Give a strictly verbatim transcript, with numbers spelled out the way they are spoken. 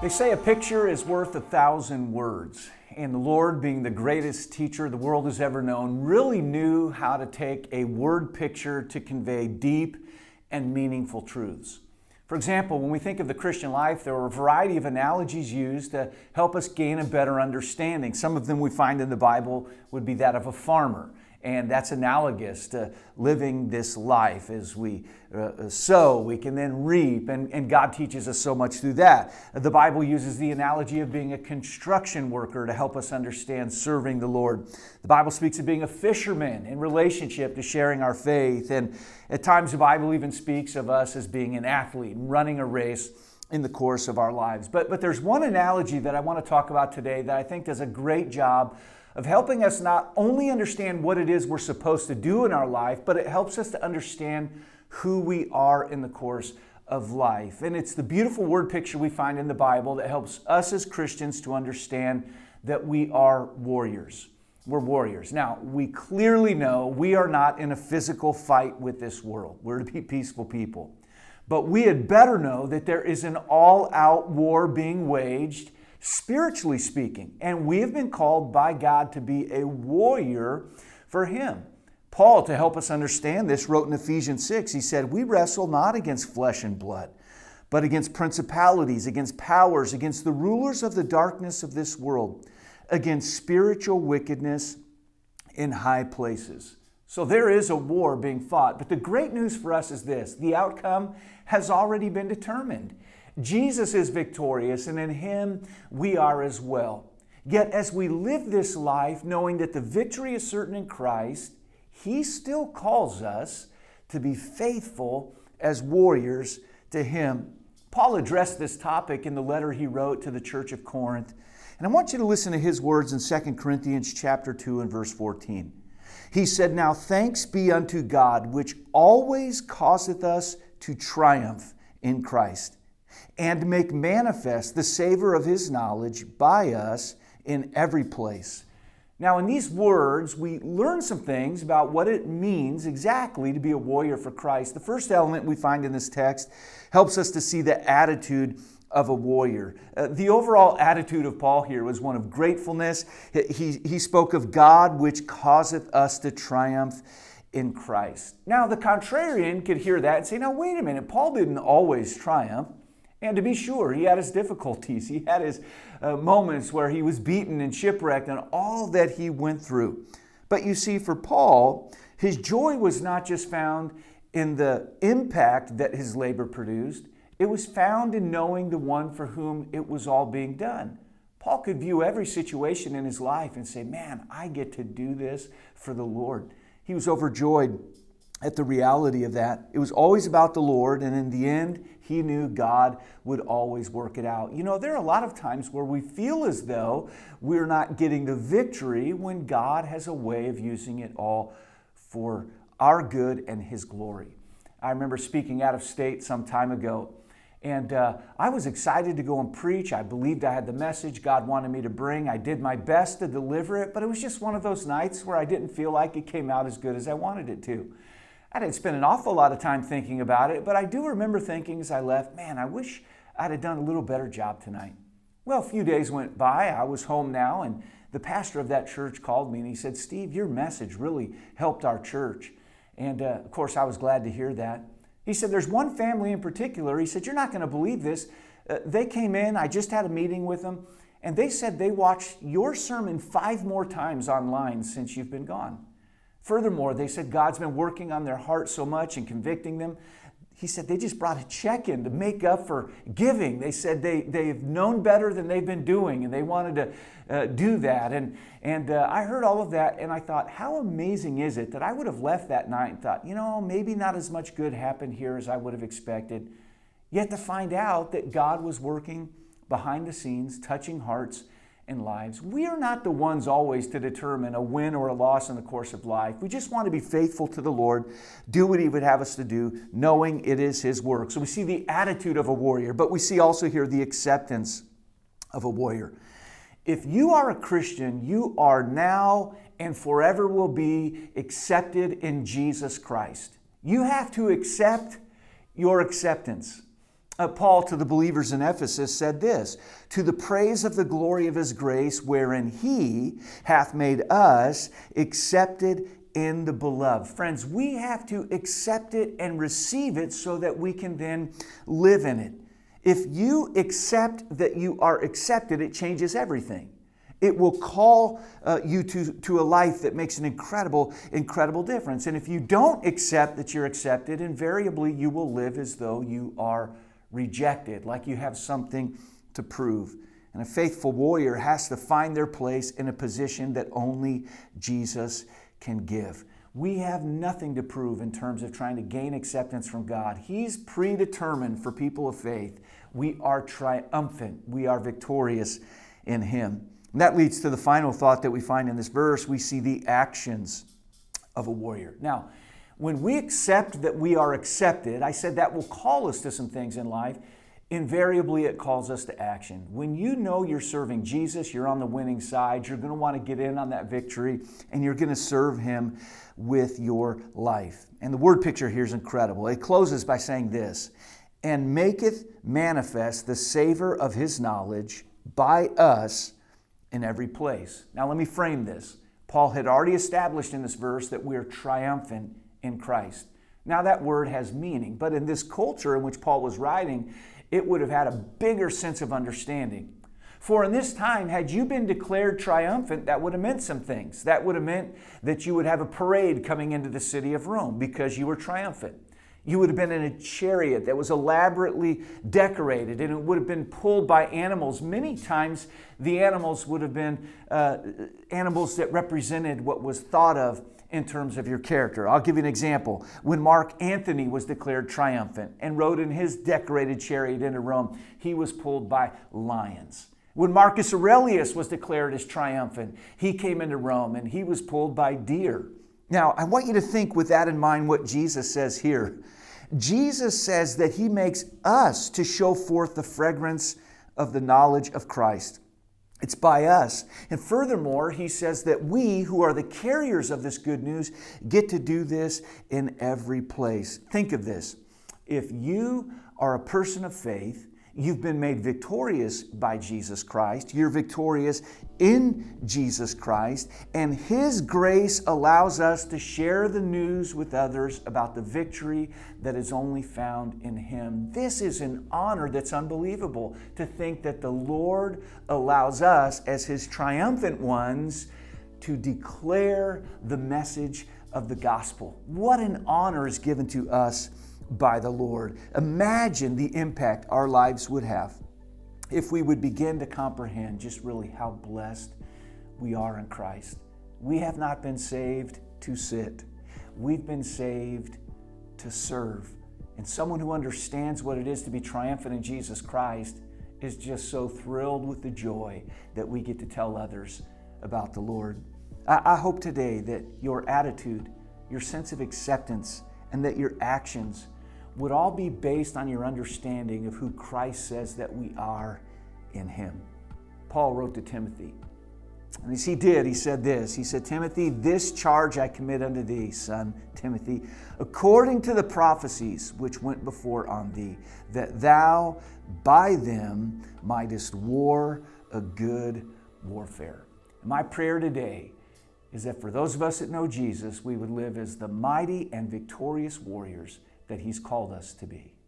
They say a picture is worth a thousand words, and the Lord, being the greatest teacher the world has ever known, really knew how to take a word picture to convey deep and meaningful truths. For example, when we think of the Christian life, there are a variety of analogies used to help us gain a better understanding. Some of them we find in the Bible would be that of a farmer, and that's analogous to living this life. As we uh, sow, we can then reap, and, and God teaches us so much through that. The Bible uses the analogy of being a construction worker to help us understand serving the Lord. The Bible speaks of being a fisherman in relationship to sharing our faith, and at times the Bible even speaks of us as being an athlete and running a race in the course of our lives. But, but there's one analogy that I want to talk about today that I think does a great job of helping us not only understand what it is we're supposed to do in our life, but it helps us to understand who we are in the course of life. And it's the beautiful word picture we find in the Bible that helps us as Christians to understand that we are warriors. We're warriors. Now, we clearly know we are not in a physical fight with this world. We're to be peaceful people. But we had better know that there is an all-out war being waged, spiritually speaking, and we have been called by God to be a warrior for Him. Paul, to help us understand this, wrote in Ephesians six, he said, "We wrestle not against flesh and blood, but against principalities, against powers, against the rulers of the darkness of this world, against spiritual wickedness in high places." So there is a war being fought, but the great news for us is this: the outcome has already been determined. Jesus is victorious, and in Him we are as well. Yet as we live this life, knowing that the victory is certain in Christ, He still calls us to be faithful as warriors to Him. Paul addressed this topic in the letter he wrote to the church of Corinth, and I want you to listen to his words in Second Corinthians chapter two and verse fourteen. He said, "Now thanks be unto God, which always causeth us to triumph in Christ, and make manifest the savor of His knowledge by us in every place." Now, in these words, we learn some things about what it means exactly to be a warrior for Christ. The first element we find in this text helps us to see the attitude of a warrior. Uh, the overall attitude of Paul here was one of gratefulness. He, he spoke of God, which causeth us to triumph in Christ. Now, the contrarian could hear that and say, now, wait a minute, Paul didn't always triumph. And to be sure, he had his difficulties. He had his uh, moments where he was beaten and shipwrecked and all that he went through. But you see, for Paul, his joy was not just found in the impact that his labor produced. It was found in knowing the one for whom it was all being done. Paul could view every situation in his life and say, man, I get to do this for the Lord. He was overjoyed at the reality of that. It was always about the Lord, and in the end, he knew God would always work it out. You know, there are a lot of times where we feel as though we're not getting the victory when God has a way of using it all for our good and His glory. I remember speaking out of state some time ago, and uh, I was excited to go and preach. I believed I had the message God wanted me to bring. I did my best to deliver it, but it was just one of those nights where I didn't feel like it came out as good as I wanted it to. I didn't spend an awful lot of time thinking about it, but I do remember thinking as I left, man, I wish I'd have done a little better job tonight. Well, a few days went by. I was home now, and the pastor of that church called me, and he said, Steve, your message really helped our church. And, uh, of course, I was glad to hear that. He said, there's one family in particular. He said, you're not going to believe this. Uh, they came in. I just had a meeting with them, and they said they watched your sermon five more times online since you've been gone. Furthermore, they said God's been working on their heart so much and convicting them. He said they just brought a check in to make up for giving. They said they, they've known better than they've been doing, and they wanted to uh, do that. And, and uh, I heard all of that, and I thought, how amazing is it that I would have left that night and thought, you know, maybe not as much good happened here as I would have expected. Yet to find out that God was working behind the scenes, touching hearts and lives. We are not the ones always to determine a win or a loss in the course of life. We just want to be faithful to the Lord, do what He would have us to do, knowing it is His work. So we see the attitude of a warrior, but we see also here the acceptance of a warrior. If you are a Christian, you are now and forever will be accepted in Jesus Christ. You have to accept your acceptance. Uh, Paul to the believers in Ephesus said this, "To the praise of the glory of his grace, wherein he hath made us accepted in the beloved." Friends, we have to accept it and receive it so that we can then live in it. If you accept that you are accepted, it changes everything. It will call uh, you to, to a life that makes an incredible, incredible difference. And if you don't accept that you're accepted, invariably you will live as though you are rejected, like you have something to prove. And a faithful warrior has to find their place in a position that only Jesus can give. We have nothing to prove in terms of trying to gain acceptance from God. He's predetermined for people of faith. We are triumphant. We are victorious in Him. And that leads to the final thought that we find in this verse. We see the actions of a warrior. Now, when we accept that we are accepted, I said that will call us to some things in life. Invariably, it calls us to action. When you know you're serving Jesus, you're on the winning side, you're going to want to get in on that victory, and you're going to serve Him with your life. And the word picture here is incredible. It closes by saying this, "And maketh manifest the savor of His knowledge by us in every place." Now let me frame this. Paul had already established in this verse that we are triumphant in Christ. Now that word has meaning, but in this culture in which Paul was writing, it would have had a bigger sense of understanding. For in this time, had you been declared triumphant, that would have meant some things. That would have meant that you would have a parade coming into the city of Rome because you were triumphant. You would have been in a chariot that was elaborately decorated, and it would have been pulled by animals. Many times the animals would have been uh, animals that represented what was thought of in terms of your character. I'll give you an example. When Mark Antony was declared triumphant and rode in his decorated chariot into Rome, he was pulled by lions. When Marcus Aurelius was declared as triumphant, he came into Rome and he was pulled by deer. Now, I want you to think with that in mind what Jesus says here. Jesus says that He makes us to show forth the fragrance of the knowledge of Christ. It's by us. And furthermore, He says that we who are the carriers of this good news get to do this in every place. Think of this. If you are a person of faith, you've been made victorious by Jesus Christ. You're victorious in Jesus Christ. And His grace allows us to share the news with others about the victory that is only found in Him. This is an honor that's unbelievable, to think that the Lord allows us as His triumphant ones to declare the message of the gospel. What an honor is given to us by the Lord. Imagine the impact our lives would have if we would begin to comprehend just really how blessed we are in Christ. We have not been saved to sit. We've been saved to serve. And someone who understands what it is to be triumphant in Jesus Christ is just so thrilled with the joy that we get to tell others about the Lord. I, I hope today that your attitude, your sense of acceptance, and that your actions would all be based on your understanding of who Christ says that we are in Him. Paul wrote to Timothy, and as he did, he said this. He said, "Timothy, this charge I commit unto thee, son Timothy, according to the prophecies which went before on thee, that thou by them mightest war a good warfare." My prayer today is that for those of us that know Jesus, we would live as the mighty and victorious warriors that He's called us to be.